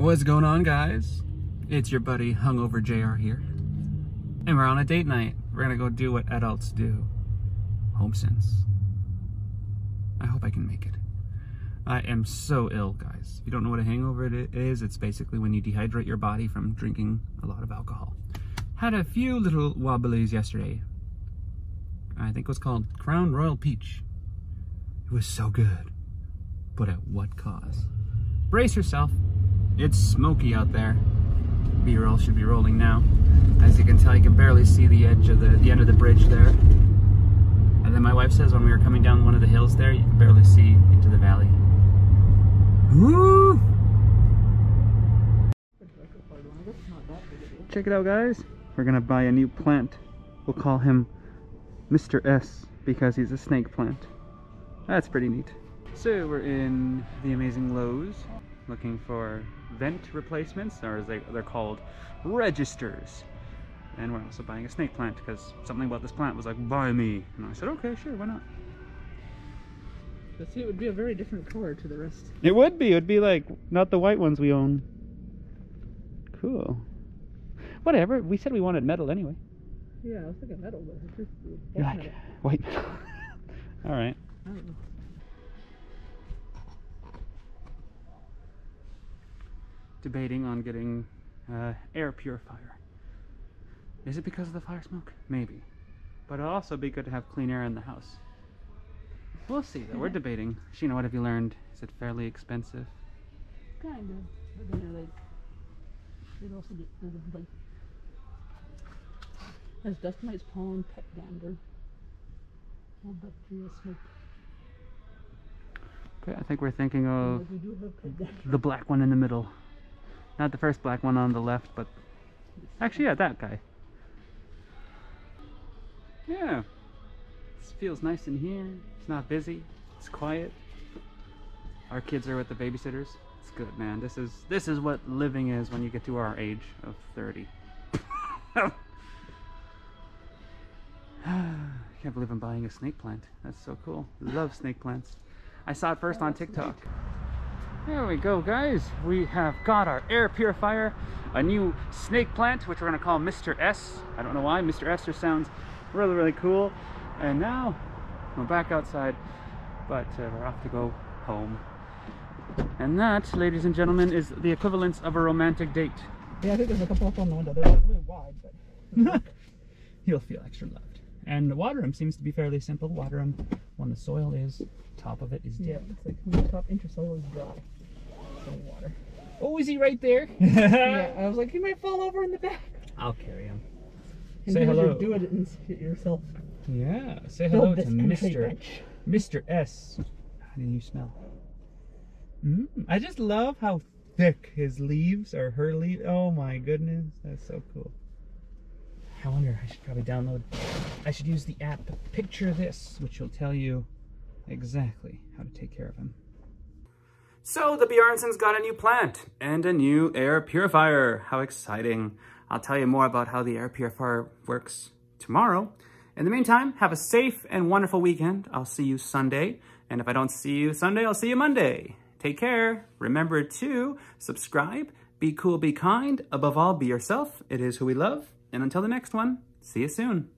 What's going on, guys? It's your buddy HungoverJR here, and we're on a date night. We're gonna go do what adults do: HomeSense. I hope I can make it. I am so ill, guys. If you don't know what a hangover is, it's basically when you dehydrate your body from drinking a lot of alcohol. Had a few little wobblies yesterday. I think it was called Crown Royal Peach. It was so good, but at what cost? Brace yourself. It's smoky out there. B-roll should be rolling now. As you can tell, you can barely see the edge of the end of the bridge there. And then my wife says when we were coming down one of the hills there, you can barely see into the valley. Woo! Check it out, guys. We're gonna buy a new plant. We'll call him Mr. S because he's a snake plant. That's pretty neat. So we're in the amazing Lowe's, looking for vent replacements, or as they're called, registers. And we're also buying a snake plant because something about this plant was like, buy me. And I said, okay, sure, why not? But see, it would be a very different color to the rest. It would be. It would be like not the white ones we own. Cool. Whatever. We said we wanted metal anyway. Yeah, I was thinking metal, but it's just white metal. White metal. All right. I don't know. Debating on getting air purifier. Is it because of the fire smoke? Maybe. But it'll also be good to have clean air in the house. We'll see though, we're debating. Sheena, what have you learned? Is it fairly expensive? Kind of. But then it also gets rid of like, as dust mites, pollen, pet dander, all bacteria, smoke. Okay, I think we're thinking of the black one in the middle. Not the first black one on the left, but actually, yeah, that guy. Yeah, this feels nice in here. It's not busy. It's quiet. Our kids are with the babysitters. It's good, man. This is what living is when you get to our age of 30. I can't believe I'm buying a snake plant. That's so cool. Love snake plants. I saw it first on TikTok. There we go, guys. We have got our air purifier, a new snake plant, which we're gonna call Mr. S. I don't know why. Mr. S just sounds really, really cool. And now we're back outside, but we're off to go home. And that, ladies and gentlemen, is the equivalence of a romantic date. Yeah, I think there's a couple up on the window. They're like really wide, but you'll feel extra loved. And water them seems to be fairly simple. Water them when the soil is top of it is dead. Yeah, it's like when the top intersoil is dry. So water. Oh, is he right there? Yeah, I was like, he might fall over in the back. I'll carry him. And say hello. Do it and yourself. Yeah, say hello to Mr. S. How do you smell? I just love how thick his leaves are. Her leaves. Oh my goodness, that's so cool. I wonder, I should probably download. I should use the app Picture This, which will tell you exactly how to take care of him. So the Bjornsons got a new plant and a new air purifier. How exciting. I'll tell you more about how the air purifier works tomorrow. In the meantime, have a safe and wonderful weekend. I'll see you Sunday. And if I don't see you Sunday, I'll see you Monday. Take care. Remember to subscribe, be cool, be kind. Above all, be yourself. It is who we love. And until the next one, see you soon.